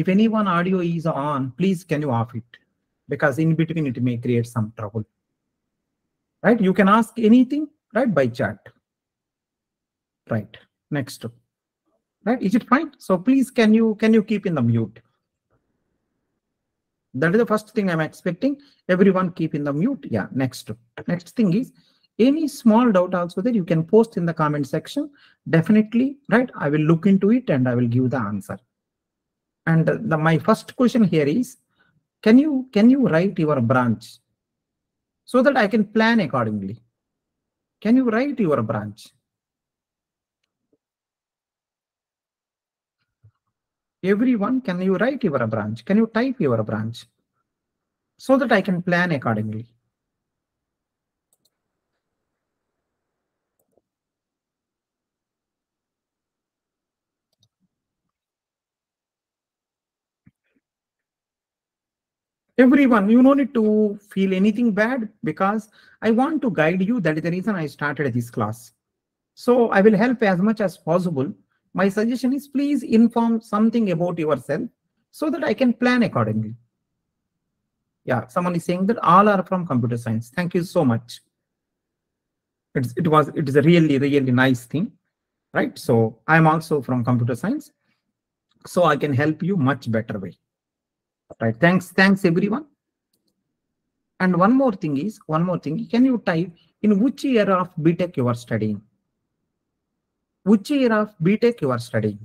If anyone audio is on, please can you off it? Because in between it may create some trouble. Right? You can ask anything, right, by chat. Right. Next. Right? Is it fine? So please can you keep in the mute? That is the first thing I'm expecting. Everyone keep in the mute. Yeah, next. Next thing is any small doubt also that you can post in the comment section. Definitely, right? I will look into it and I will give the answer. And my first question here is, can you write your branch so that I can plan accordingly? Can you write your branch? Everyone, can you write your branch? Can you type your branch so that I can plan accordingly? Everyone, you no need to feel anything bad because I want to guide you. That is the reason I started this class. So I will help as much as possible. My suggestion is please inform something about yourself so that I can plan accordingly. Yeah, someone is saying that all are from computer science. Thank you so much. It is a really, really nice thing, right? So I'm also from computer science, so I can help you much better way. Right, thanks everyone. And one more thing, can you type in which year of B-Tech you are studying? Which year of B-Tech you are studying?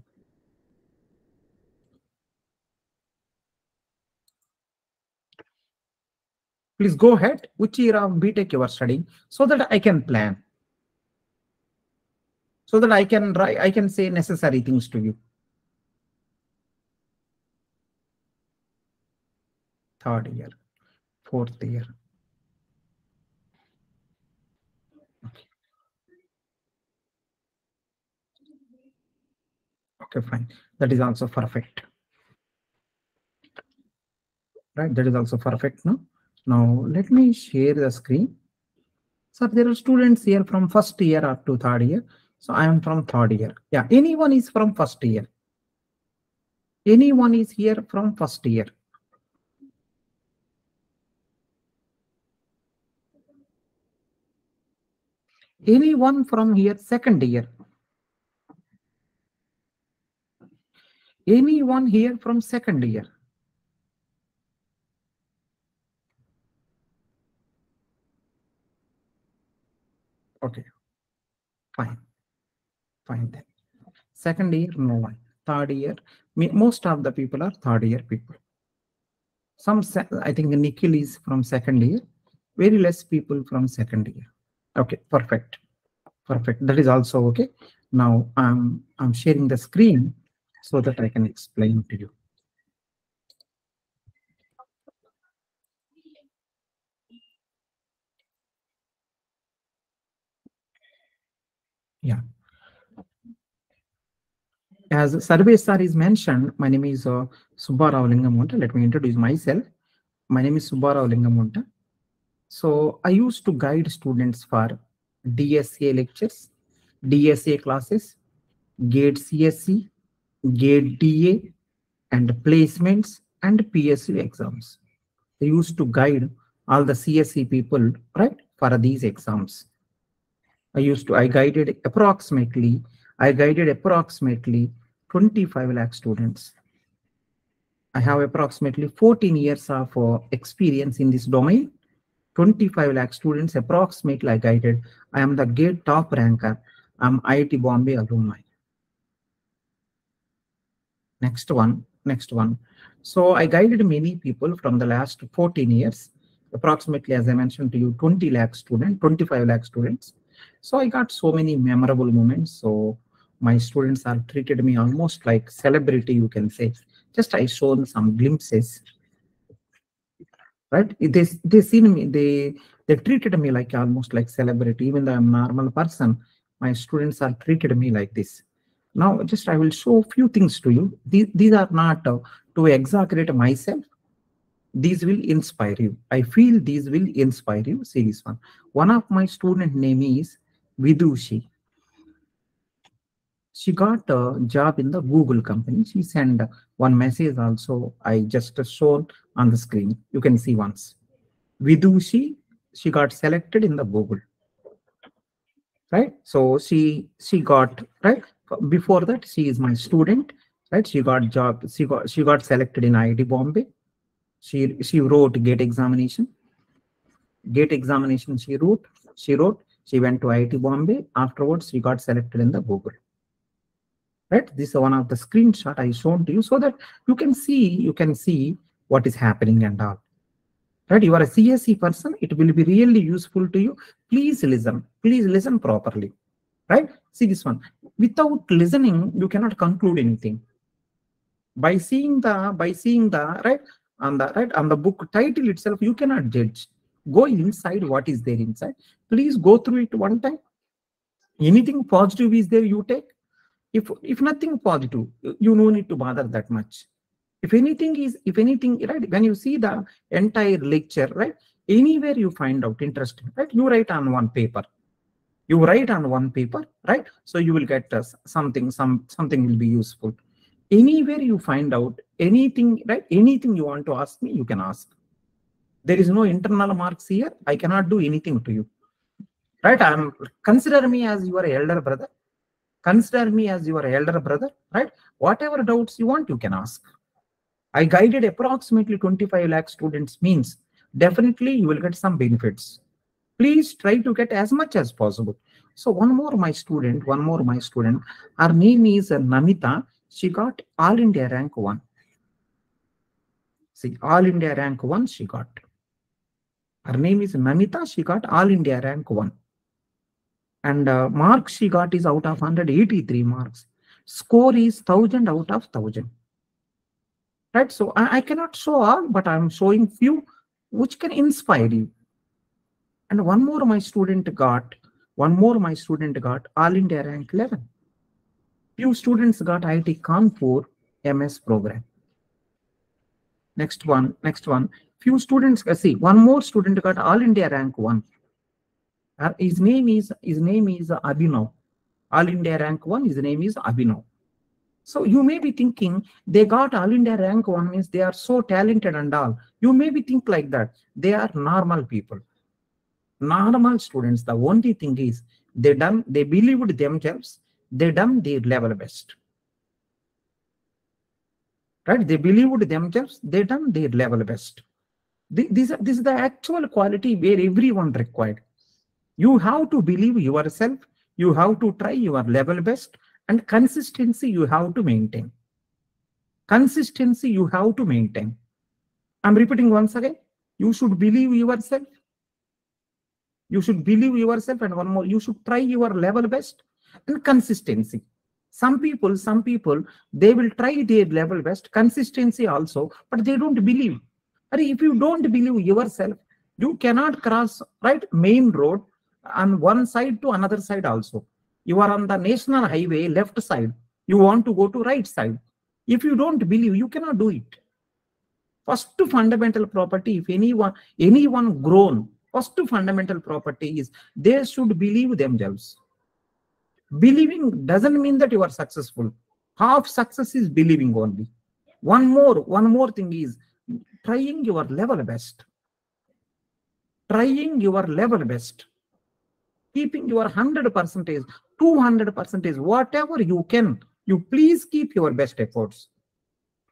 Please go ahead, which year of B-Tech you are studying so that I can plan. So that I can say necessary things to you. Third year, fourth year. Okay, fine. That is also perfect. Right, that is also perfect. No? Now, let me share the screen. Sir, there are students here from first year up to third year. So I am from third year. Yeah, anyone is from first year. Anyone is here from first year. Anyone from here second year? Anyone here from second year? Okay, fine then. Second year, no one. Third year, most of the people are third year people. Some, I think Nikhil is from second year. Very less people from second year. Okay, perfect. That is also okay. Now I'm sharing the screen so that I can explain to you. Yeah. As Sarvesh sir is mentioned, my name is Subbarao Lingamgunta. Let me introduce myself. My name is Subbarao Lingamgunta. So I used to guide students for DSA lectures, DSA classes, GATE CSE, GATE DA, and placements and PSU exams. I used to guide all the CSE people, right, for these exams. I guided approximately 25 lakh students. I have approximately 14 years of experience in this domain. 25 lakh students approximately I guided. I am the GATE top ranker. I'm IIT Bombay alumni. Next one. So I guided many people from the last 14 years, approximately, as I mentioned to you, 25 lakh students. So I got so many memorable moments. So my students are treated me almost like celebrity, you can say. Just I shown some glimpses. Right, they seen me, they treated me like almost like celebrity. Even though I'm a normal person, my students are treated me like this. Now, just I will show few things to you. These are not to exaggerate myself. These will inspire you. I feel these will inspire you. Series one. One of my student name is Vidushi. she got a job in the Google company. She sent one message also. I just shown on the screen. You can see once. Vidushi, she got selected in the Google. Right. So she got, right. Before that, she is my student. Right. She got job. She got selected in IIT Bombay. She wrote GATE examination. GATE examination she wrote. She went to IIT Bombay. Afterwards, she got selected in the Google. Right. This is one of the screenshot I shown to you so that you can see what is happening and all. Right. You are a CSE person. It will be really useful to you. Please listen. Please listen properly. Right. See this one. Without listening, you cannot conclude anything. By seeing the right on the book title itself, you cannot judge. Go inside what is there inside. Please go through it one time. Anything positive is there, you take. If nothing positive, you no need to bother that much. If anything, right, when you see the entire lecture, right, anywhere you find out interesting, right, you write on one paper, right, so you will get something will be useful. Anywhere you find out anything, right, anything you want to ask me, you can ask. There is no internal marks here. I cannot do anything to you, right? Consider me as your elder brother. Right? Whatever doubts you want, you can ask. I guided approximately 25 lakh students means definitely you will get some benefits. Please try to get as much as possible. So one more my student, her name is Namita. She got All India rank 1. See, All India rank 1 she got. Her name is Namita. She got All India rank 1. And marks she got is out of 183 marks. Score is 1000 out of 1000. Right. So I cannot show all, but I'm showing few which can inspire you. And one more my student got All India rank 11. Few students got IIT Kanpur MS program. Next one. Few students see. One more student got All India rank 1. His name is Abino. All India rank 1. His name is Abino. So you may be thinking they got All India rank 1 means they are so talented and all. You may be think like that. They are normal people, normal students. The only thing is they believed themselves. They done their level best. Right? They believed themselves. They done their level best. This is the actual quality where everyone required. You have to believe yourself. You have to try your level best. And consistency you have to maintain. I'm repeating once again. You should believe yourself. And one more, you should try your level best. And consistency. Some people, they will try their level best, consistency also, but they don't believe. If you don't believe yourself, you cannot cross, right, main road on one side to another side also. You are on the national highway, left side. You want to go to right side. If you don't believe, you cannot do it. First fundamental property, if anyone grown, first fundamental property is they should believe themselves. Believing doesn't mean that you are successful. Half success is believing only. One more thing is trying your level best. Keeping your 100%, 200%, whatever you can, you please keep your best efforts.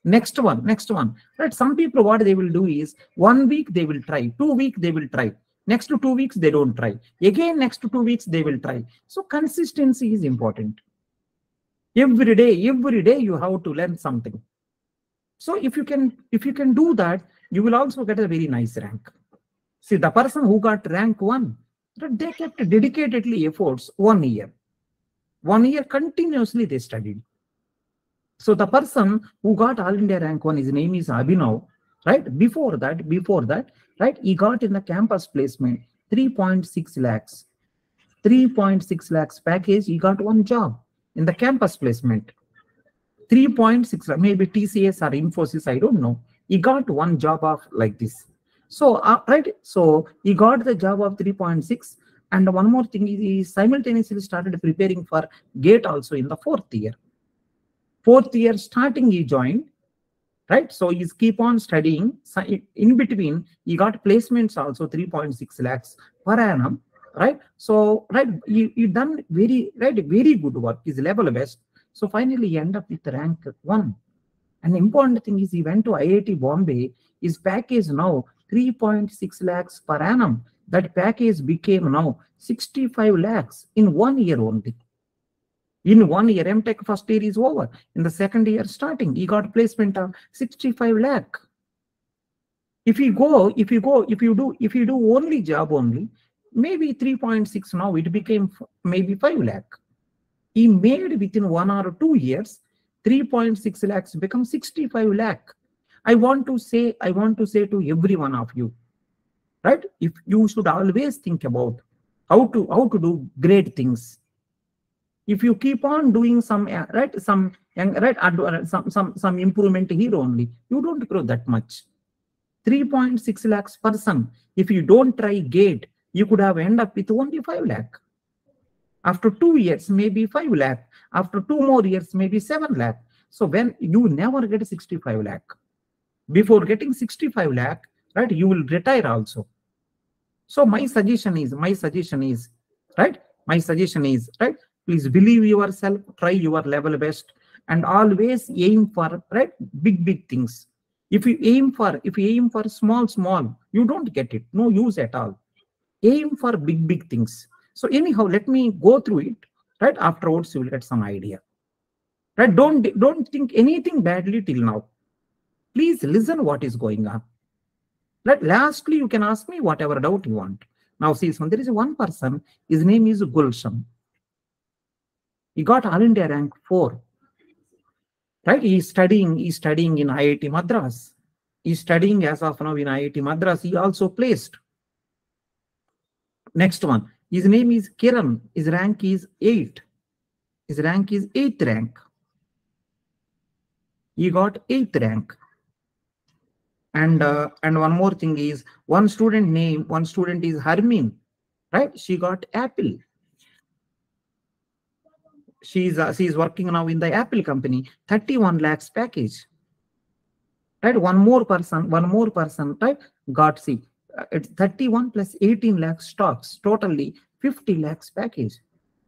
Next one. Right? Some people, what they will do is 1 week they will try, 2 weeks they will try. Next to 2 weeks, they don't try. Again, next to 2 weeks, they will try. So consistency is important. Every day you have to learn something. So if you can do that, you will also get a very nice rank. See, the person who got rank 1, they kept dedicatedly efforts 1 year. 1 year continuously they studied. So the person who got All India rank 1, his name is Abhinav. Right? Before that, right, he got in the campus placement 3.6 lakhs package. He got one job in the campus placement. 3.6 maybe TCS or Infosys, I don't know. He got one job of like this. So right, so he got the job of 3.6 And one more thing is he simultaneously started preparing for GATE also in the fourth year. Fourth year starting he joined, right? So he's keep on studying. So in between, he got placements also 3.6 lakhs per annum, right? So, right, he done very good work. He's level best. So finally he ended up with rank 1. And the important thing is he went to IIT Bombay. His package now 3.6 lakhs per annum. That package became now 65 lakhs in 1 year only. In 1 year, M.Tech first year is over. In the second year starting, he got placement of 65 lakh. If you do only job only, maybe 3.6 now, it became maybe 5 lakh. He made within 1 or 2 years, 3.6 lakhs become 65 lakh. I want to say to every one of you, right? If you should always think about how to do great things. If you keep on doing some improvement here only, you don't grow that much. 3.6 lakhs person. If you don't try GATE, you could have end up with only 5 lakh. After 2 years, maybe 5 lakh. After 2 more years, maybe 7 lakh. So when you never get 65 lakh. Before getting 65 lakh, right, you will retire also. So my suggestion is, please believe yourself, try your level best, and always aim for big things. If you aim for small, you don't get it. No use at all. Aim for big things. So anyhow, let me go through it. Right, afterwards you will get some idea. Right, don't think anything badly till now. Please listen what is going on. Right, lastly you can ask me whatever doubt you want. Now see, so there is one person. His name is Gulshan. He got All India rank 4. Right? He's studying in IIT Madras. He's studying as of now in IIT Madras. He also placed. Next one. His name is Kiran. His rank is 8. His rank is 8th rank. He got 8th rank. And one more thing is one student is Harmin. Right? She got Apple. She is working now in the Apple company, 31 lakhs package. Right, one more person, right? Got see, it's 31 plus 18 lakhs stocks, totally 50 lakhs package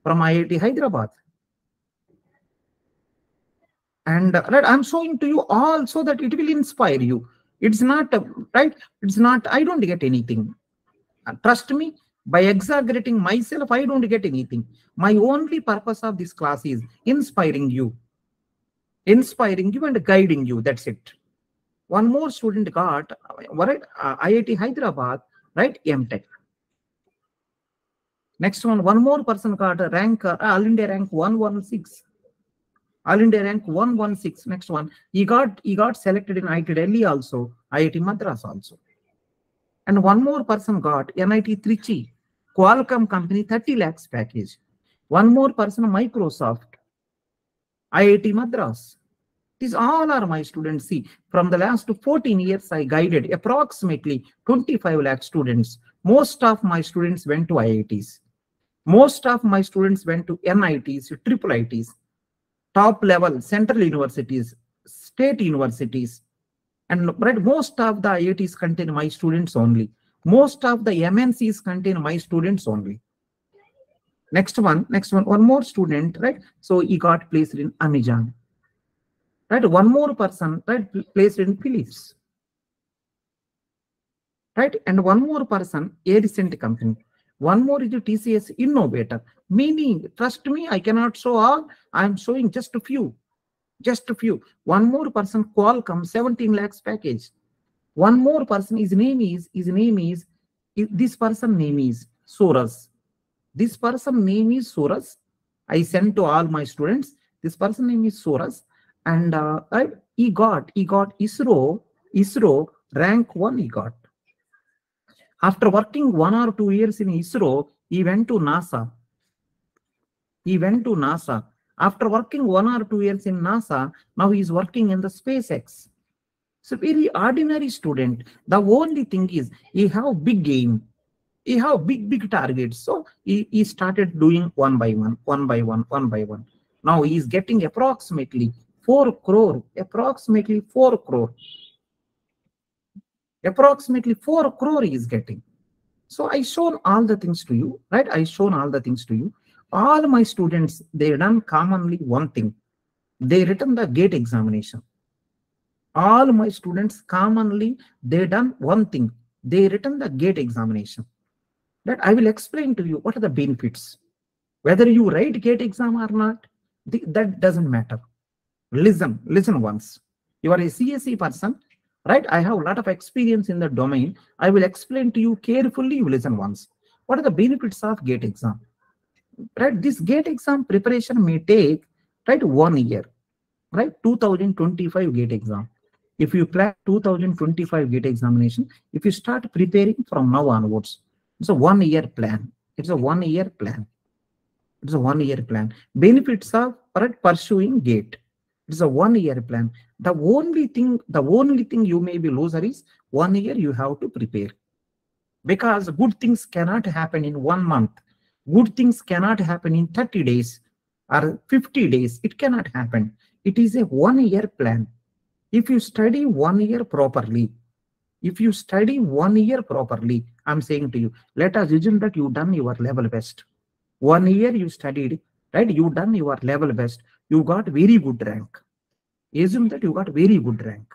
from IIT Hyderabad. And right, I'm showing to you all so that it will inspire you. It's not right. It's not. I don't get anything. Trust me. By exaggerating myself, I don't get anything. My only purpose of this class is inspiring you and guiding you. That's it. One more student got IIT Hyderabad, right? M.Tech. Next one. One more person got a rank All India rank 116. All India rank 116. Next one. He got selected in IIT Delhi also, IIT Madras also. And one more person got NIT Trichy, Qualcomm company, 30 lakhs package. One more person, Microsoft, IIT Madras. These all are my students. See, from the last 14 years, I guided approximately 25 lakh students. Most of my students went to IITs. Most of my students went to NITs, triple ITs, top level central universities, state universities. And right, most of the IITs contain my students only. Most of the MNCs contain my students only. Next one, one more student, right? So he got placed in Amazon. Right, one more person, right, placed in Philips. Right, and one more person, a recent company. One more is a TCS innovator. Meaning, trust me, I cannot show all. I'm showing just a few. One more person, Qualcomm, 17 lakhs package. One more person, this person's name is Soros. This person's name is Soros. I sent to all my students. This person's name is Soros. And he got ISRO rank 1 he got. After working 1 or 2 years in ISRO, he went to NASA. After working 1 or 2 years in NASA, now he is working in the SpaceX. So very ordinary student. The only thing is he have big aim. he have big targets. So he started doing one by one. Now he is getting approximately 4 crore, approximately 4 crore, approximately 4 crore he is getting. So I shown all the things to you, right? I shown all the things to you. All my students, they done commonly one thing. They written the GATE examination. All my students commonly, they done one thing. They written the GATE examination. That I will explain to you what are the benefits. Whether you write GATE exam or not, that doesn't matter. Listen once. You are a CSE person, right? I have a lot of experience in the domain. I will explain to you carefully. You listen once. What are the benefits of GATE exam? Right? This GATE exam preparation may take, right, 1 year, right? 2025 GATE exam. If you plan 2025 GATE examination, if you start preparing from now onwards, it's a 1 year plan. It's a 1 year plan. It's a 1 year plan. Benefits of, right, pursuing GATE. It's a 1 year plan. The only thing you may be loser is 1 year you have to prepare, because good things cannot happen in 1 month. Good things cannot happen in 30 days or 50 days. It cannot happen. It is a 1 year plan. If you study 1 year properly, if you study 1 year properly, I'm saying to you, let us assume that you done your level best. 1 year you studied, right? You done your level best. You got very good rank. Assume that you got very good rank.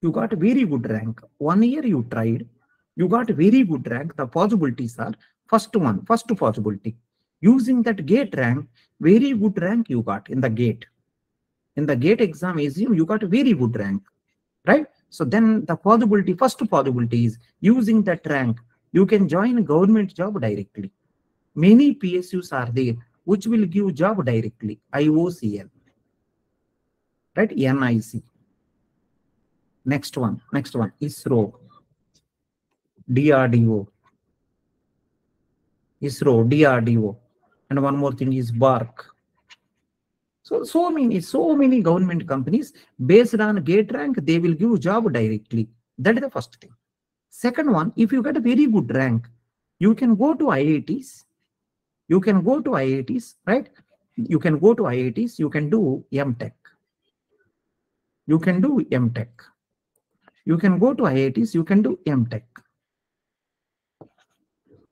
You got very good rank. 1 year you tried. You got very good rank. The possibilities are first possibility. Using that GATE rank, very good rank you got in the GATE. In the GATE exam, assume you got very good rank, right? So then the possibility, first possibility is using that rank, you can join a government job directly. Many PSUs are there, which will give job directly, IOCL, right? NIC. Next one, ISRO. DRDO, ISRO, DRDO, and one more thing is BARC. So many government companies, based on GATE rank, they will give job directly. That is the first thing. Second one, if you get a very good rank, you can go to IITs. You can go to IITs, right? You can go to IITs. You can do M.Tech. You can do M.Tech. You can go to IITs. You can do M.Tech.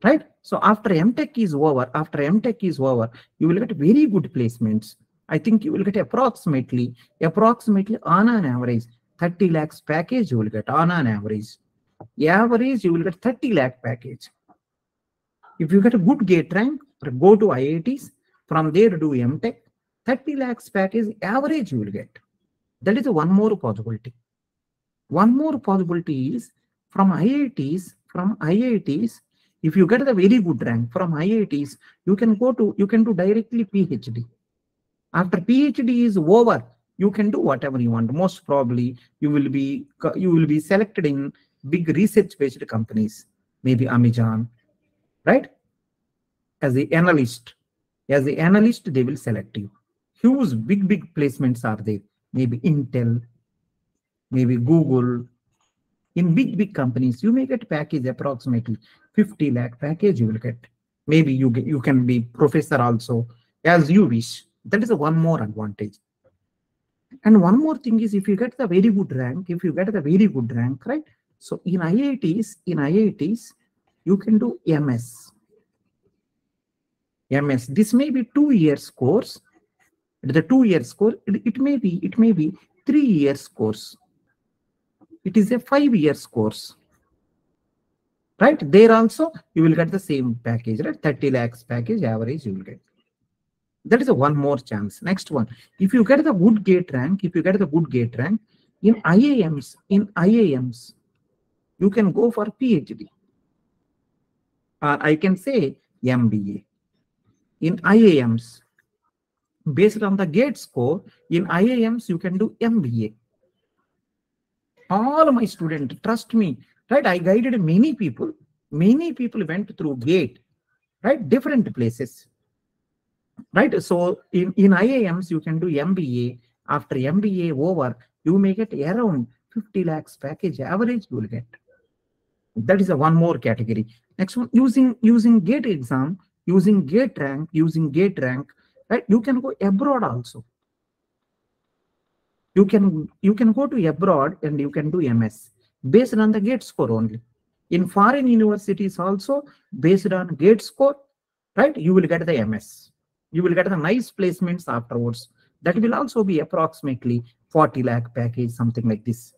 Right? So after M.Tech is over, you will get very good placements. I think you will get approximately on an average, 30 lakhs package you will get on an average. Average, you will get 30 lakh package. If you get a good GATE rank, go to IITs, from there do M.Tech, 30 lakhs package average you will get. That is one more possibility. One more possibility is from IITs, if you get the very good rank from IITs, you can do directly PhD. After PhD is over, you can do whatever you want. Most probably you will be selected in big research-based companies, maybe Amazon, right? As the analyst, they will select you. Huge, big placements are there. Maybe Intel, maybe Google. In big companies, you may get package approximately 50 lakh package you will get. Maybe you can be professor also, as you wish. That is one more advantage. And one more thing is, if you get the very good rank, right? So in IITs, you can do MS. MS. This may be 2 years course. The 2 years course. It may be 3 years course. It is a 5 years course, right? There also you will get the same package, right? 30 lakhs package average you will get. That is one more chance. Next one, if you get the good GATE rank, in IIMs, you can go for PhD, or I can say MBA. In IIMs, based on the GATE score, in IIMs you can do MBA. All my students, trust me, right? I guided many people. Many people went through GATE, right? Different places, right? So in IIMs, you can do MBA. After MBA over, you may get around 50 lakhs package average you will get. That is a one more category. Next one, using GATE exam, using GATE rank, right? You can go abroad also. You can go to abroad and you can do MS based on the GATE score only. In foreign universities also, based on GATE score, right? You will get the MS. You will get the nice placements afterwards. That will also be approximately 40 lakh package, something like this.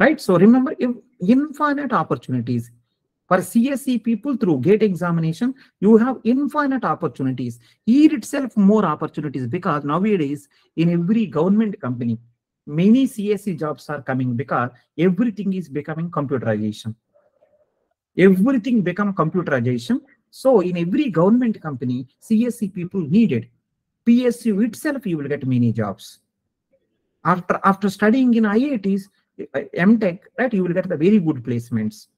Right? So remember, infinite opportunities. For CSE people through GATE examination, you have infinite opportunities. Here itself more opportunities, because nowadays in every government company, many CSE jobs are coming because everything is becoming computerization. Everything become computerization. So in every government company, CSE people needed. PSU itself, you will get many jobs. After studying in IITs, MTech, right, you will get the very good placements.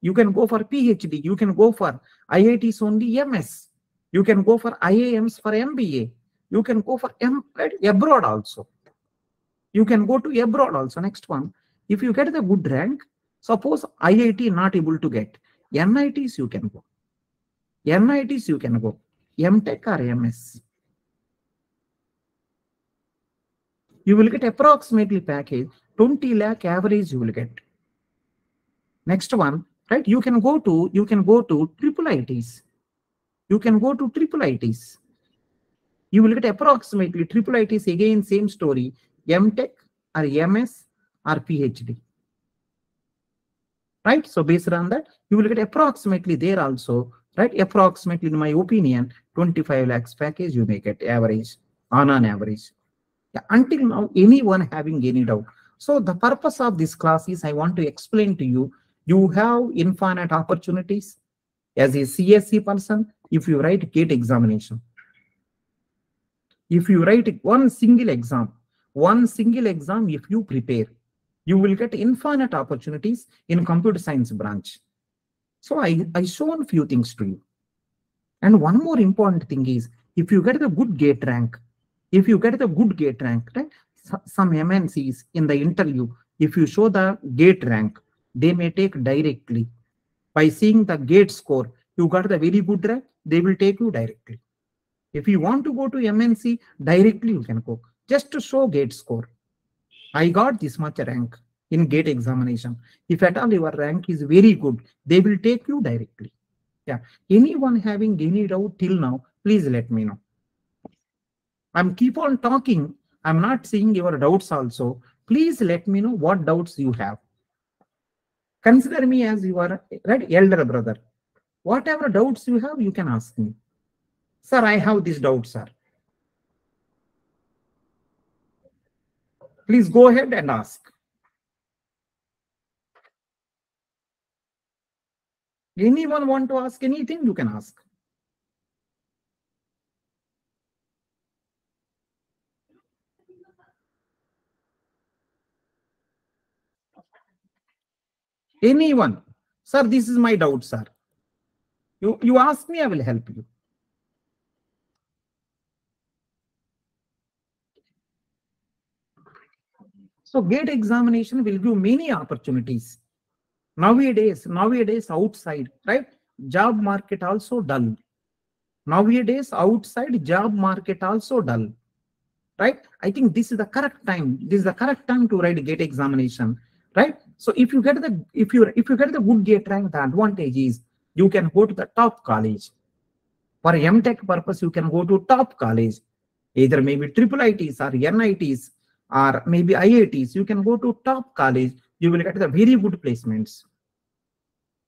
You can go for PhD, you can go for IITs only MS, you can go for IIMs for MBA, you can go for abroad also. You can go to abroad also. Next one, if you get the good rank, suppose IIT not able to get, NITs you can go. MTech or MS. You will get approximately package, 20 lakh average you will get. Next one, right? You can go to triple ITs. You will get approximately triple ITs, again same story, MTech or MS or PhD. Right? So based on that, you will get approximately there also, right? Approximately, in my opinion, 25 lakhs package you may get average, on an average. Yeah, until now, anyone having any doubt? So the purpose of this class is I want to explain to you, you have infinite opportunities as a CSE person if you write GATE examination. If you write one single exam if you prepare, you will get infinite opportunities in computer science branch. So I shown few things to you. And one more important thing is, if you get the good GATE rank, right, some MNCs in the interview, if you show the GATE rank, they may take directly. By seeing the GATE score, you got the very good rank, they will take you directly. If you want to go to MNC, directly you can go. Just to show GATE score. I got this much rank in GATE examination. If at all your rank is very good, they will take you directly. Yeah. Anyone having any doubt till now, please let me know. I'm keep on talking. I'm not seeing your doubts also. Please let me know what doubts you have. Consider me as your elder brother. Whatever doubts you have, you can ask me. Sir, I have this doubt, sir. Please go ahead and ask. Anyone want to ask anything, you can ask. Anyone, sir, this is my doubt, sir. You ask me, I will help you. So GATE examination will give many opportunities. Nowadays outside, right? Job market also dull. Right? I think this is the correct time. This is the correct time to write GATE examination. Right? So if you get the good GATE rank, the advantage is you can go to the top college. For MTech purpose, you can go to top college, either maybe triple ITs or NITs or maybe IITs. You can go to top college. You will get the very good placements.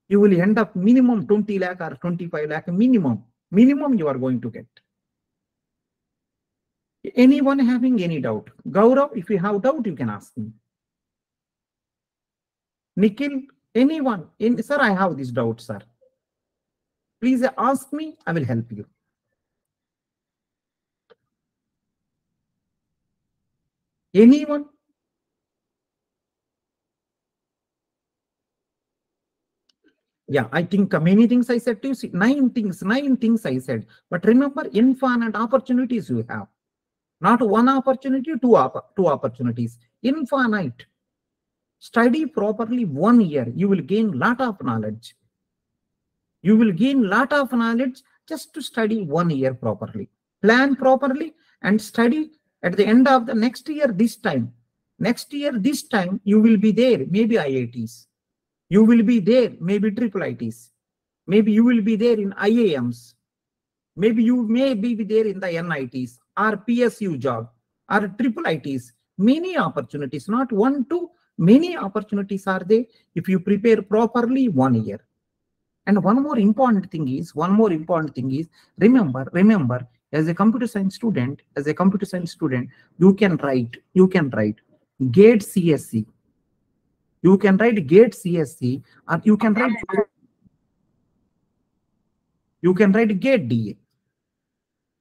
You will end up minimum 20 lakh or 25 lakh minimum. Minimum you are going to get. Anyone having any doubt? Gaurav, if you have doubt, you can ask me. Nikhil, anyone? Sir, I have this doubt, sir. Please ask me, I will help you. Anyone? Yeah, I think many things I said to you. See, nine things I said. But remember, infinite opportunities you have. Not one opportunity, two opportunities. infinite. Study properly 1 year. You will gain lot of knowledge. You will gain lot of knowledge just to study 1 year properly. Plan properly and study at the end of the next year this time. Next year this time you will be there, maybe IITs. You will be there, maybe IIITs. Maybe you will be there in IIMs. Maybe you may be there in the NITs or PSU job or IIITs. Many opportunities, not one, two, many opportunities are there if you prepare properly 1 year. And one more important thing is, remember, as a computer science student, you can write GATE CSE. You can write GATE CSE or you can write GATE DA.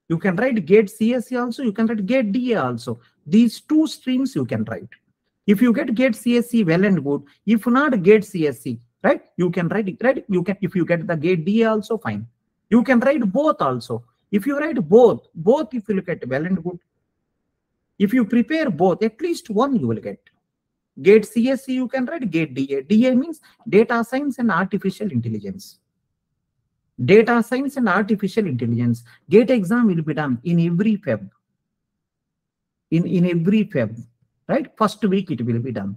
You can write GATE CSE also, you can write GATE DA also. These two streams you can write. If you get GATE CSE, well and good. If not GATE CSE, right? You can write it, right? You can, if you get the GATE DA also, fine. You can write both also. If you write both if you look at well and good. If you prepare both, at least one you will get. GATE CSE you can write, GATE DA. DA means data science and artificial intelligence. Data science and artificial intelligence. GATE exam will be done in every Feb. In every Feb, right? First week it will be done.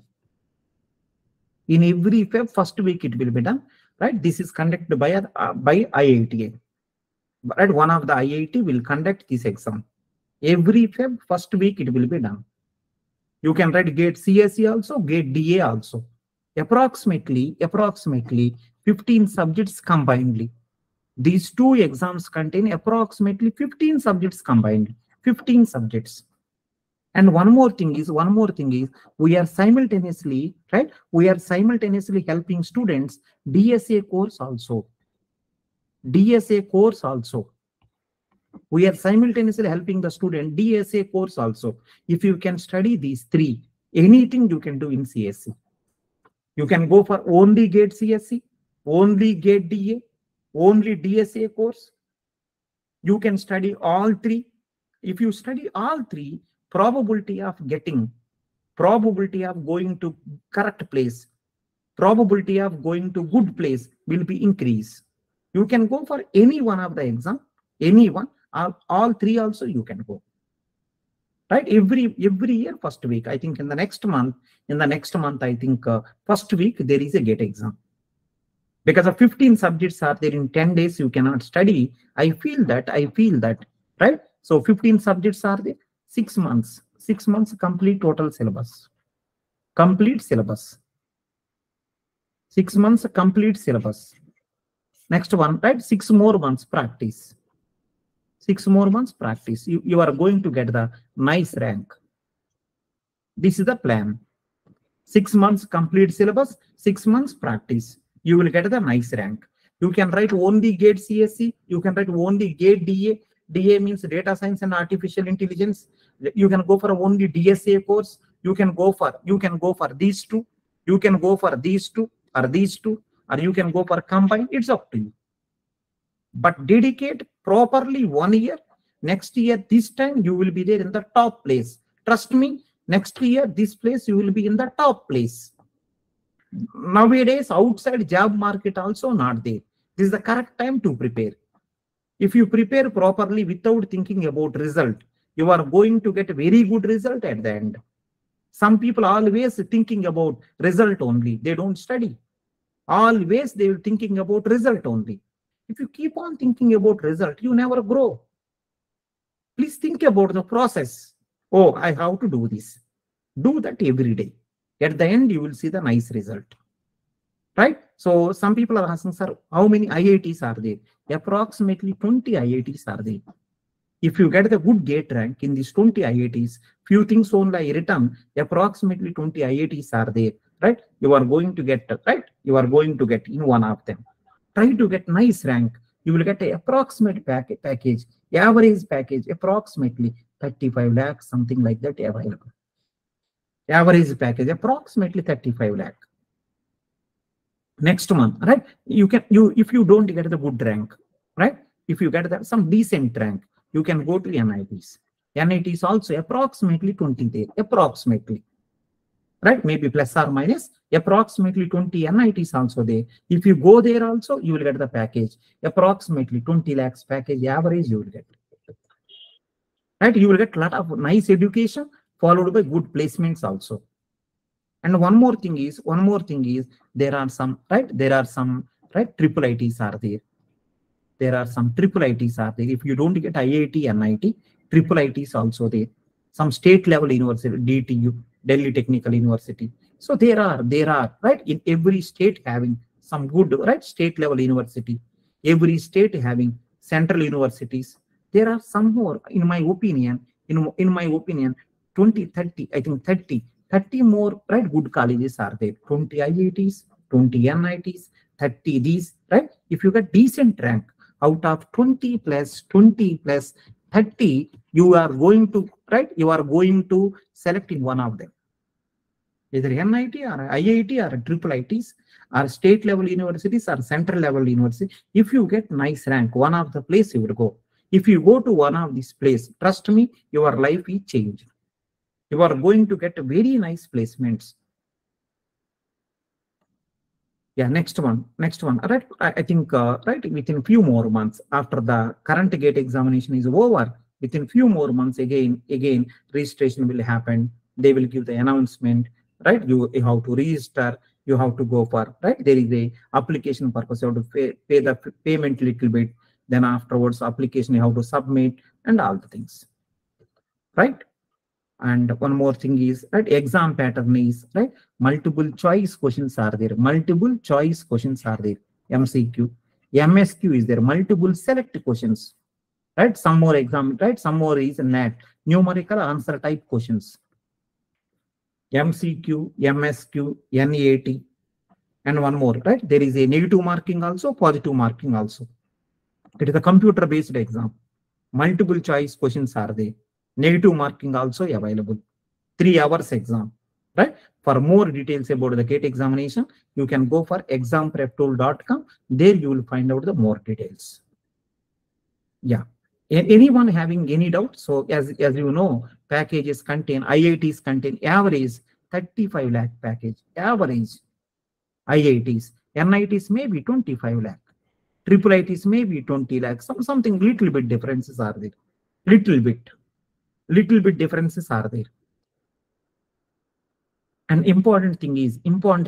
In every Feb, first week it will be done, right? This is conducted by IITA. Right? One of the IIT will conduct this exam. Every Feb, first week it will be done. You can write GATE CSE also, GATE DA also. Approximately 15 subjects combinedly. These two exams contain approximately 15 subjects combined. 15 subjects. And one more thing is, we are simultaneously helping students DSA course also. We are simultaneously helping the student DSA course also. If you can study these three, anything you can do in CSE. You can go for only GATE CSE, only GATE DA, only DSA course. You can study all three. If you study all three, probability of going to correct place, probability of going to good place will be increased. You can go for any one of the exam, any one, all three also you can go. Right? Every year, first week, I think in the next month, I think first week, there is a GATE exam. Because of 15 subjects are there in 10 days, you cannot study. I feel that, right? So 15 subjects are there. 6 months complete total syllabus. 6 months complete syllabus. Next one, right? 6 more months practice. 6 more months practice. You are going to get the nice rank. This is the plan. 6 months complete syllabus, 6 months practice. You will get the nice rank. You can write only GATE CSE. You can write only GATE DA. DA means data science and artificial intelligence. You can go for only DSA course. You can go for these two. You can go for these two, or you can go for combined. It's up to you. But dedicate properly 1 year. Next year, this time you will be there in the top place. Trust me, next year, this place you will be in the top place. Nowadays, outside job market also not there. This is the correct time to prepare. If you prepare properly without thinking about result, you are going to get a very good result at the end. Some people always thinking about result only. They don't study. Always they are thinking about result only. If you keep on thinking about result, you never grow. Please think about the process. Oh, I have to do this. Do that every day. At the end, you will see the nice result. Right? So some people are asking, sir, how many IITs are there? Approximately 20 IITs are there. If you get the good GATE rank in these 20 IITs, few things only written, approximately 20 IITs are there, right? You are going to get in one of them. Try to get nice rank. You will get an approximate package, average package, approximately 35 lakh, something like that available. Average package, approximately 35 lakh. Next month, right? If you don't get the good rank, right? If you get that some decent rank, you can go to NITs. NITs also approximately 20 there, approximately. right? Maybe plus or minus approximately 20 NITs also there. If you go there also, you will get the package. Approximately 20 lakhs package average you will get. Right? You will get a lot of nice education followed by good placements also. And one more thing is, there are some triple ITs are there. There are some triple ITs are there. If you don't get IIT, NIT, triple ITs also there. Some state level university, DTU, Delhi Technical University. So there are, right, in every state having some good, right, state level university. Every state having central universities. There are some more, in my opinion, 30 more, right, good colleges are there. 20 IITs, 20 NITs, 30 these, right? If you get decent rank out of 20 plus 30, you are going to select in one of them, either NIT or IIT or triple ITs or state level universities or central level university. If you get nice rank, one of the place you would go. If you go to one of these place, trust me, your life is changed. You are going to get very nice placements. Yeah, next one. Right, I think right, within few more months after the current GATE examination is over, within few more months again registration will happen. They will give the announcement, right? You have to register. You have to go for, right? There is a application purpose. You have to pay the payment little bit. Then afterwards, application you have to submit and all the things, right? And one more thing is, right, exam pattern is, right, multiple choice questions are there. Multiple choice questions are there. MCQ, MSQ is there. Multiple select questions, right? Some more exam, right? Some more is NAT, numerical answer type questions. MCQ, MSQ, NAT, and one more, right? There is a negative marking also, positive marking also. It is a computer-based exam. Multiple choice questions are there. Negative marking also available. 3 hours exam, right? For more details about the GATE examination, you can go for exampreptool.com. There you will find out the more details. Yeah. Anyone having any doubt? So as you know, packages contain, IITs contain average 35 lakh package. Average IITs. NITs may be 25 lakh. Triple ITs may be 20 lakh. Something little bit differences are there. Little bit differences are there. An important thing is while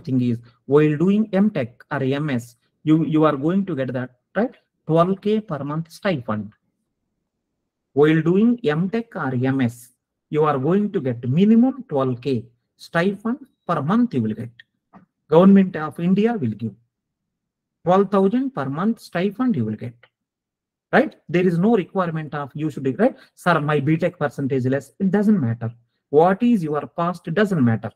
doing MTech or MS, you are going to get that, right, 12K per month stipend. While doing MTech or MS, you are going to get minimum 12K stipend per month you will get. Government of India will give 12,000 per month stipend you will get. Right? There is no requirement of you should, right? Sir, my B-Tech percentage less. It doesn't matter. What is your past doesn't matter.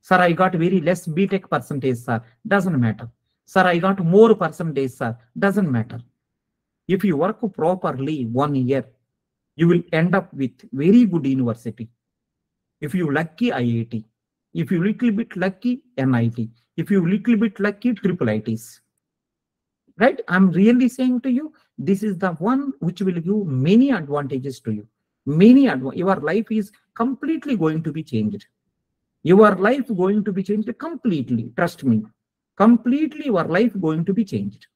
Sir, I got very less B-Tech percentage, sir. Doesn't matter. Sir, I got more percentage, sir. Doesn't matter. If you work properly 1 year, you will end up with very good university. If you lucky, IIT. If you little bit lucky, NIT. If you little bit lucky, triple ITs. Right? I'm really saying to you, this is the one which will give many advantages to you. Your life is completely going to be changed. Your life going to be changed completely. Trust me. Completely your life going to be changed.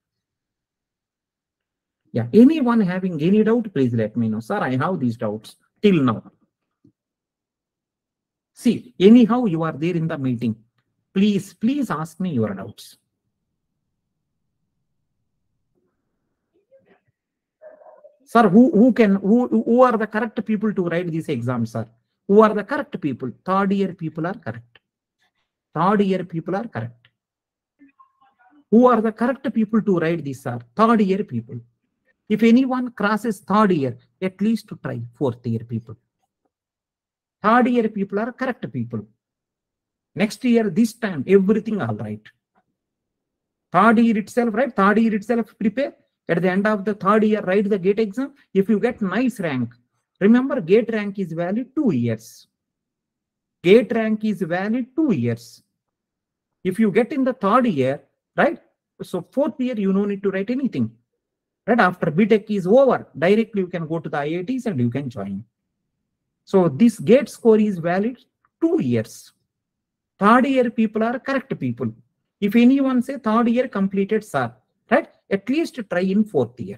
Yeah. Anyone having any doubt, please let me know. Sir, I have these doubts till now. See, anyhow, you are there in the meeting. Please ask me your doubts. Sir, who are the correct people to write these exams, sir? Who are the correct people? Third year people are correct. Who are the correct people to write these, sir? Third year people. If anyone crosses third year, at least to try fourth year people. Third year people are correct people. Next year, this time, everything all right. Third year itself, right? Third year itself, prepare. At the end of the third year, write the GATE exam. If you get nice rank, remember GATE rank is valid 2 years. GATE rank is valid 2 years. If you get in the third year, right? So fourth year, you no need to write anything. Right after B.Tech is over, directly you can go to the IITs and you can join. So this GATE score is valid 2 years. Third year people are correct people. If anyone say third year completed, sir, right? At least try in fourth year.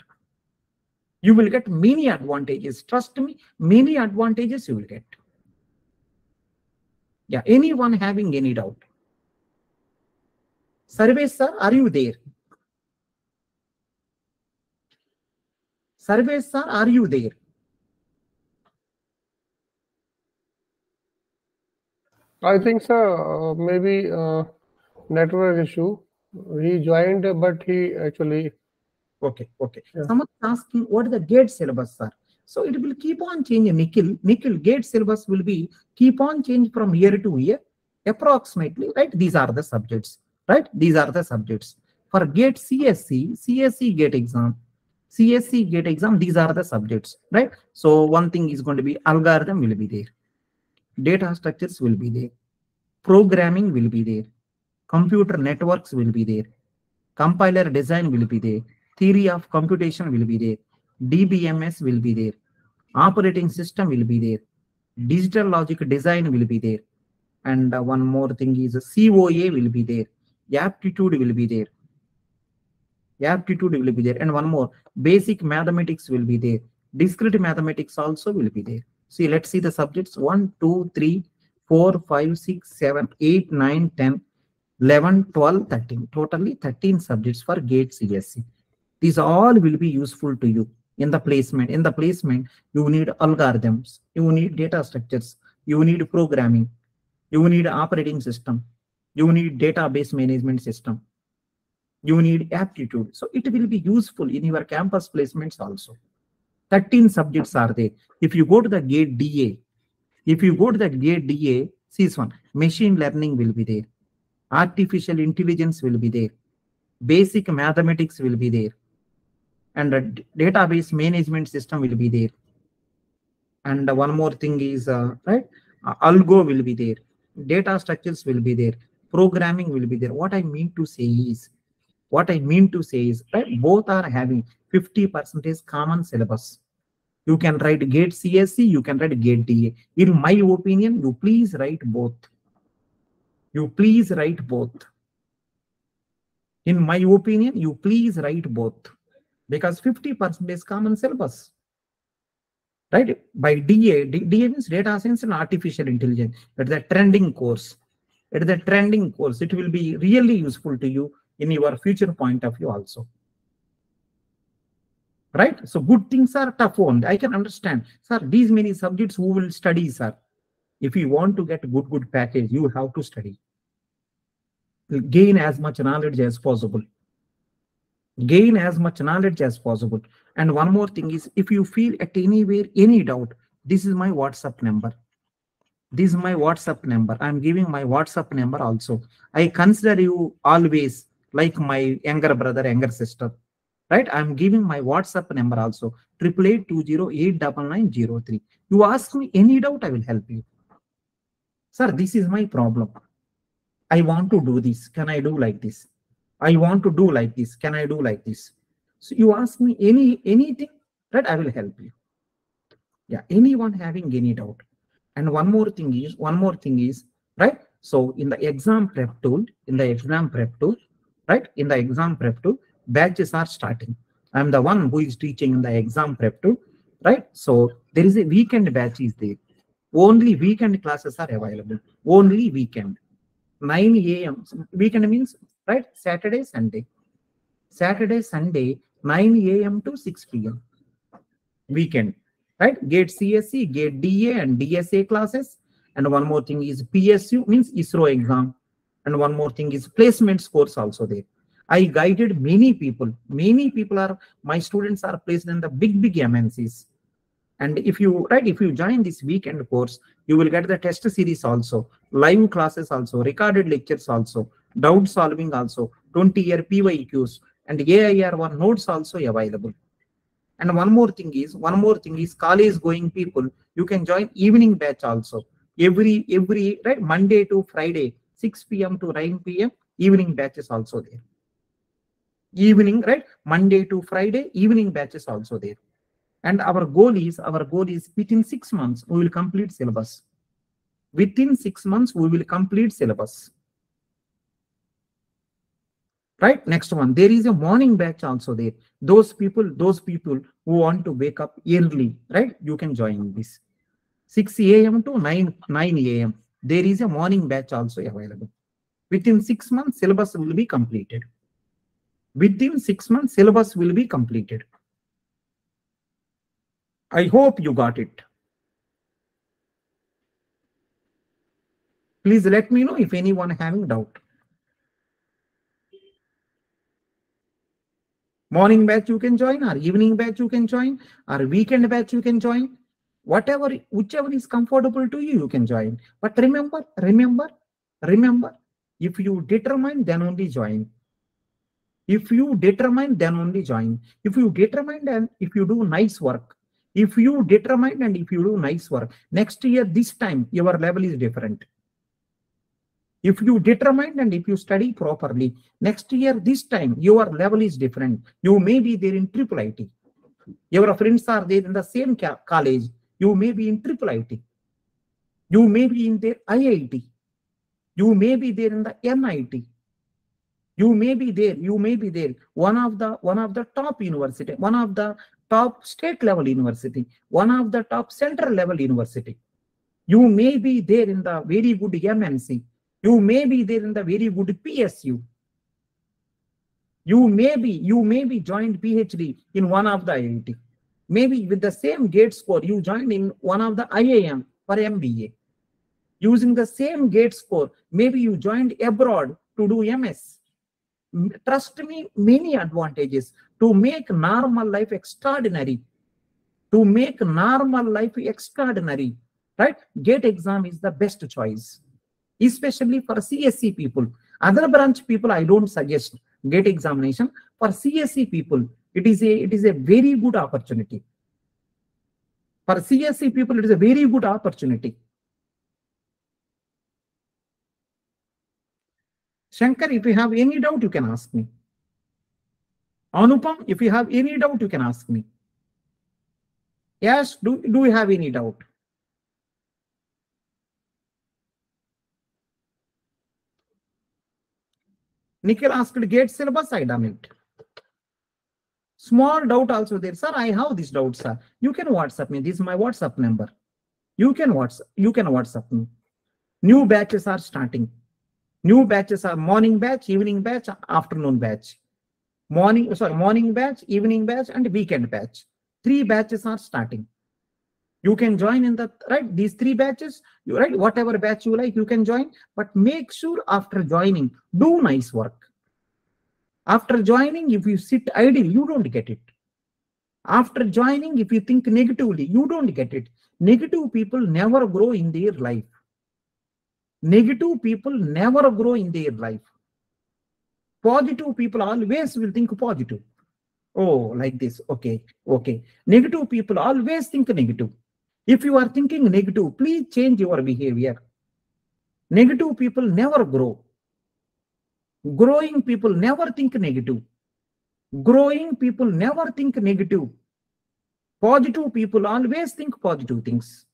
You will get many advantages. Trust me, many advantages you will get. Yeah, anyone having any doubt? Sarvesh sir, are you there? Sarvesh sir, are you there? I think so. Maybe network issue. He joined, but he actually. Okay, okay. Yeah. Someone asking what is the GATE syllabus, sir? So it will keep on changing. Nikhil, GATE syllabus will be keep on change from year to year, approximately. Right? These are the subjects. Right? These are the subjects for GATE CSE, CSE GATE exam. CSE GATE exam, these are the subjects, right? So one thing is going to be algorithm will be there. Data structures will be there. Programming will be there. Computer networks will be there. Compiler design will be there. Theory of computation will be there. DBMS will be there. Operating system will be there. Digital logic design will be there. And one more thing is COA will be there. Aptitude will be there. Aptitude will be there. And one more, basic mathematics will be there. Discrete mathematics also will be there. See, let's see the subjects. 1, 2, 3, 4, 5, 6, 7, 8, 9, 10, 11, 12, 13. Totally 13 subjects for GATE CSE. These all will be useful to you in the placement. In the placement, you need algorithms. You need data structures. You need programming. You need operating system. You need database management system. You need aptitude. So it will be useful in your campus placements also. 13 subjects are there. If you go to the GATE DA, see this one, machine learning will be there. Artificial intelligence will be there. Basic mathematics will be there. And a database management system will be there. And one more thing is, algo will be there. Data structures will be there. Programming will be there. What I mean to say is, right, both are having 50% common syllabus. You can write GATE CSE, you can write GATE DA. In my opinion, you please write both. In my opinion, you please write both because 50% is common syllabus. Right? By DA means data science and artificial intelligence. That's the trending course. It will be really useful to you in your future point of view also. Right? So good things are tough on. I can understand. Sir, these many subjects who will study, sir? If you want to get good package, you have to study. Gain as much knowledge as possible. And one more thing is, if you feel at anywhere, any doubt, this is my WhatsApp number. I'm giving my WhatsApp number also. I consider you always like my younger brother, younger sister. Right? I'm giving my WhatsApp number also. 888208993. You ask me any doubt, I will help you. Sir, this is my problem. I want to do this. Can I do like this? I want to do like this. Can I do like this? So you ask me anything, right? I will help you. Yeah. Anyone having any doubt. And one more thing is, right? So in the exam prep tool, batches are starting. I'm the one who is teaching in the exam prep tool, right? So there is a weekend batch is there. Only weekend classes are available. Only weekend. 9 a.m. Weekend means, right? Saturday, Sunday, 9 a.m. to 6 p.m. Weekend. Right? GATE CSE, GATE DA and DSA classes. And one more thing is PSU means ISRO exam. And one more thing is placements course also there. I guided many people. My students are placed in the big MNCs. And if you join this weekend course, you will get the test series also, live classes also, recorded lectures also, doubt solving also, 20-year PYQs and AIR1 notes also available. And one more thing is college going people, you can join evening batch also. Every right, Monday to Friday, 6 p.m. to 9 p.m. evening batch is also there. Monday to Friday, evening batch is also there. And our goal is within 6 months we will complete syllabus. within 6 months, we will complete syllabus. Right, next one. There is a morning batch also there. Those people who want to wake up early, right? You can join this. 6 AM to 9 AM. There is a morning batch also available. Within 6 months, syllabus will be completed. Within 6 months, syllabus will be completed. I hope you got it. Please let me know if anyone having doubt. Morning batch you can join, or evening batch you can join, or weekend batch you can join. Whatever, whichever is comfortable to you, you can join. But remember, if you determine, then only join. If you determine, then only join. If you determine and if you do nice work, next year, this time, your level is different. If you determine and if you study properly, next year, this time, your level is different. You may be there in IIIT. Your friends are there in the same college. You may be in IIIT. You may be in their IIT. You may be there in the MIT. You may be there. One of the top university, one of the top state level university, one of the top central level university. You may be there in the very good MNC. You may be there in the very good PSU. You may be joined PhD in one of the IIT. Maybe with the same GATE score, you joined in one of the IIM for MBA. Using the same GATE score, maybe you joined abroad to do MS. Trust me, many advantages to make normal life extraordinary. Right? GATE exam is the best choice. Especially for CSE people. Other branch people, I don't suggest GATE examination. For CSE people, it is a very good opportunity. For CSE people, it is a very good opportunity. Shankar, if you have any doubt, you can ask me. Anupam, if you have any doubt, you can ask me. Yes, do you have any doubt? Nikhil asked GATE syllabus, I done it. Small doubt also there. Sir, I have this doubt, sir. You can WhatsApp me. This is my WhatsApp number. You can WhatsApp me. New batches are starting. New batches are morning batch, evening batch, afternoon batch. Morning batch, evening batch, and weekend batch. 3 batches are starting. You can join in the, right, these 3 batches, right, whatever batch you like, you can join, but make sure after joining, do nice work. After joining, if you sit idle, you don't get it. After joining, if you think negatively, you don't get it. Negative people never grow in their life. Positive people always will think positive. Oh, like this. Okay, okay. Negative people always think negative. If you are thinking negative, please change your behavior. Negative people never grow. Growing people never think negative. Positive people always think positive things.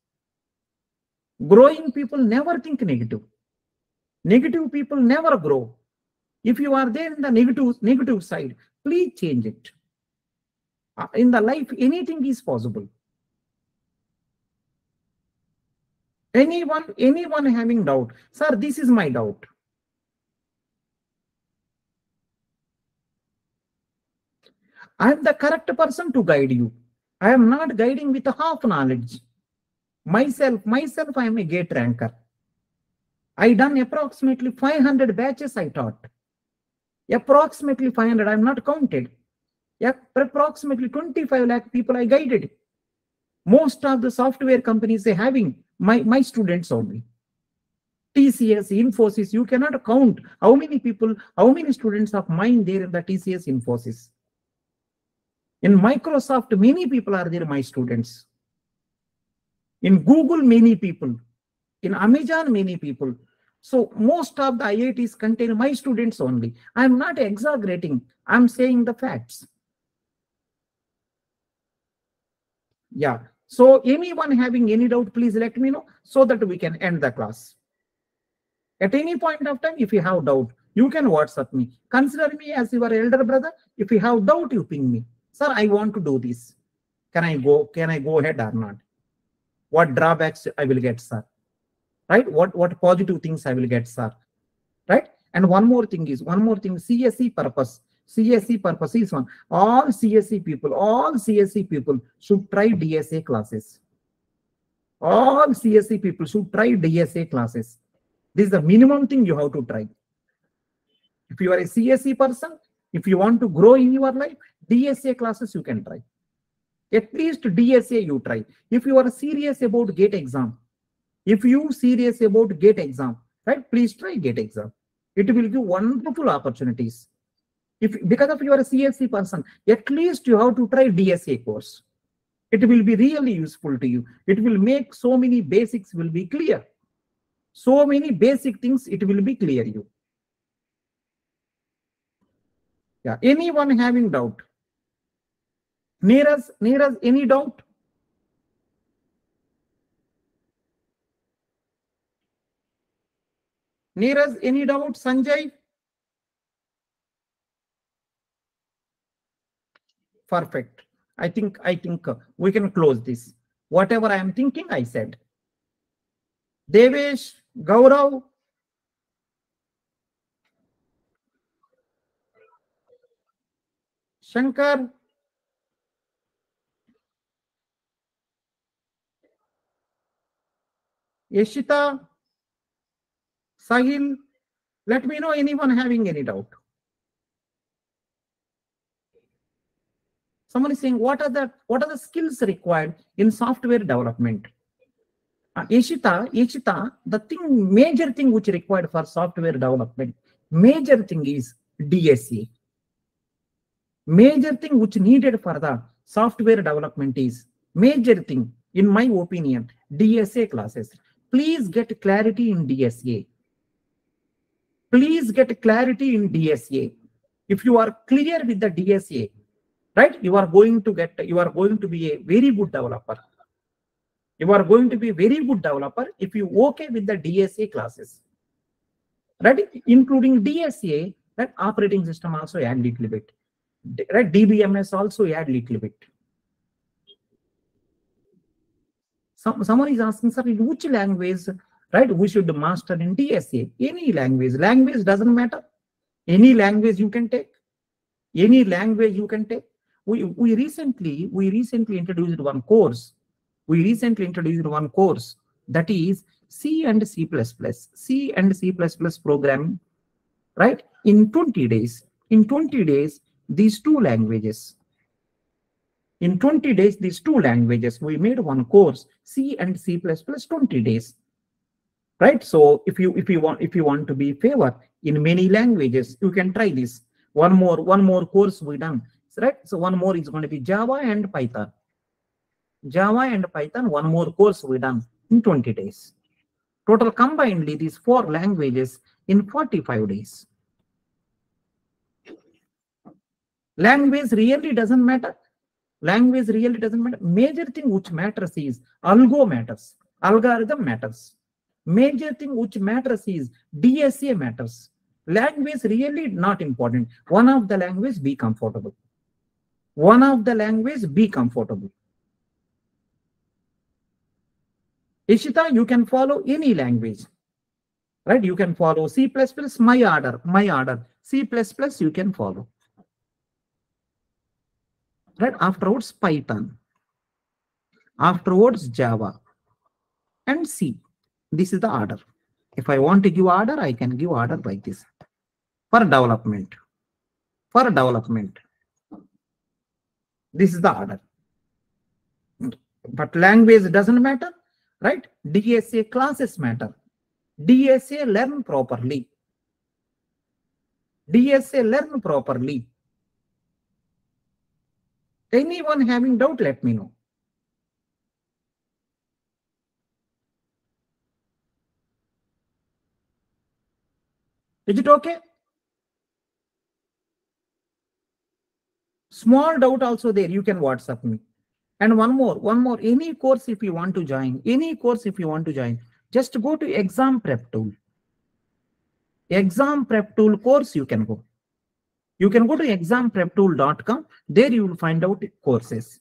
Growing people never think negative. Negative people never grow. If you are there in the negative side, please change it. In the life, anything is possible. Anyone having doubt? Sir, this is my doubt. I am the correct person to guide you. I am not guiding with half knowledge. Myself, I am a GATE ranker. I done approximately 500 batches I taught. Approximately 500, I am not counted. Yeah, approximately 25 lakh people I guided. Most of the software companies they having my students only. TCS, Infosys, you cannot count how many people, how many students of mine there in the TCS, Infosys. In Microsoft, many people are there, my students. In Google, many people. In Amazon, many people. So most of the IITs contain my students only. I am not exaggerating. I am saying the facts. Yeah. So anyone having any doubt, please let me know so that we can end the class. At any point of time, if you have doubt, you can WhatsApp me. Consider me as your elder brother. If you have doubt, you ping me. Sir, I want to do this. Can I go ahead or not? What drawbacks I will get, sir? Right? What positive things I will get, sir? Right? And one more thing, CSE purpose. CSE purpose is one. All CSE people should try DSA classes. All CSE people should try DSA classes. This is the minimum thing you have to try. If you are a CSE person, if you want to grow in your life, DSA classes you can try. At least DSA you try. If you are serious about GATE exam, right, please try GATE exam. It will give wonderful opportunities. Because of you are a CSE person, at least you have to try DSA course. It will be really useful to you. It will make so many basics will be clear. So many basic things it will be clear you. Yeah, anyone having doubt? Neeraj, any doubt? Neeraj, any doubt? Sanjay? Perfect. I think we can close this. Whatever I am thinking, I said. Devesh, Gaurav. Shankar. Yeshita. Sahil. Let me know anyone having any doubt. Someone is saying, what are the skills required in software development? Yeshita, the thing, major thing which required for software development, major thing is DSA. Major thing which needed for the software development is, major thing, in my opinion, DSA classes. Please get clarity in DSA. Please get clarity in DSA. If you are clear with the DSA, right, you are going to be a very good developer. You are going to be a very good developer if you okay with the DSA classes. Right, including DSA, that operating system also add little bit. Right, DBMS also add little bit. Someone is asking, sir, in which language, right, we should master in DSA? Any language. Language doesn't matter. Any language you can take. Any language you can take. We recently introduced one course. That is C and C++. C and C++ programming, right? In 20 days. In 20 days, these two languages, we made one course, C and C++, 20 days, right? So if you want to be favored in many languages, you can try this. One more course we done, right? So one more is going to be Java and Python. One more course we done in 20 days. Total combinedly, these four languages in 45 days. Language really doesn't matter. Major thing which matters is algo matters. Algorithm matters. Major thing which matters is DSA matters. Language really not important. One of the language be comfortable. Ishita, you can follow any language. Right? You can follow C++, my order. C++ you can follow. Right, afterwards Python, afterwards Java and C. This is the order. If I want to give order, I can give order like this for development. This is the order. But language doesn't matter, right? DSA classes matter. DSA learn properly. Anyone having doubt, let me know. Is it okay? Small doubt also there, you can WhatsApp me. And one more, any course if you want to join, just go to exam prep tool. Exam prep tool course you can go. You can go to exampreptool.com. There you will find out courses.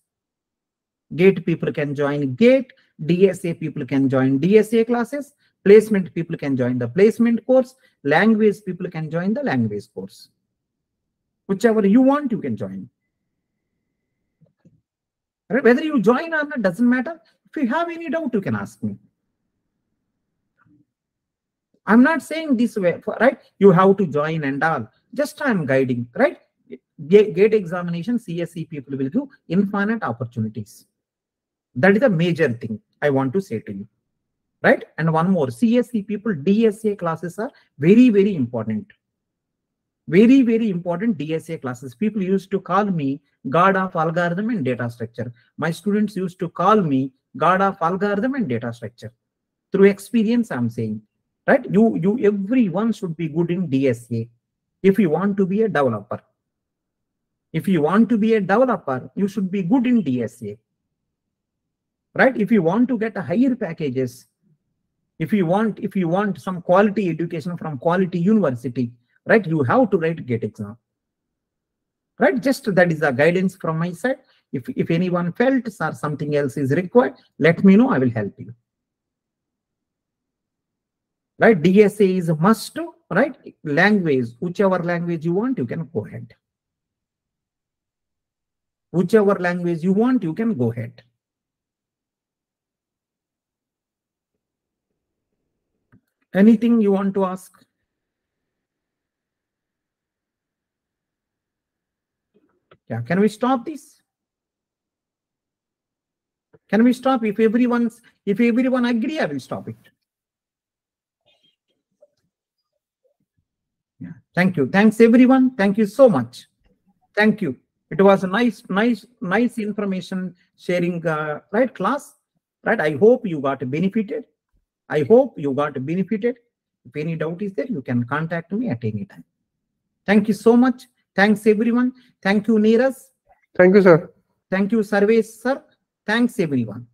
GATE people can join GATE, DSA people can join DSA classes, placement people can join the placement course, language people can join the language course. Whichever you want, you can join. Whether you join or not doesn't matter. If you have any doubt, you can ask me. I'm not saying this way, right? You have to join and all. Just I'm guiding, right? GATE examination, CSE people will give infinite opportunities. That is a major thing I want to say to you, right? And one more, CSE people, DSA classes are very, very important. Very, very important DSA classes. People used to call me God of algorithm and data structure. My students used to call me God of algorithm and data structure. Through experience, I'm saying, right? Everyone should be good in DSA. If you want to be a developer, you should be good in DSA, right? If you want to get higher packages, if you want some quality education from quality university, right? You have to write GATE exam, right? Just that is the guidance from my side. If anyone felt or something else is required, let me know. I will help you. Right, DSA is a must, right? Language, whichever language you want, you can go ahead. Anything you want to ask? Yeah, can we stop this? Can we stop? If everyone agree, I will stop it. Thank you. Thanks, everyone. Thank you so much. Thank you. It was a nice information sharing, right, class. Right. I hope you got benefited. If any doubt is there, you can contact me at any time. Thank you so much. Thanks, everyone. Thank you, Neeraj. Thank you, sir. Thank you, Sarvesh, sir. Thanks, everyone.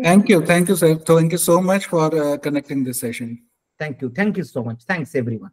Thank you, sir. Thank you so much for connecting this session. Thank you. Thank you so much. Thanks, everyone.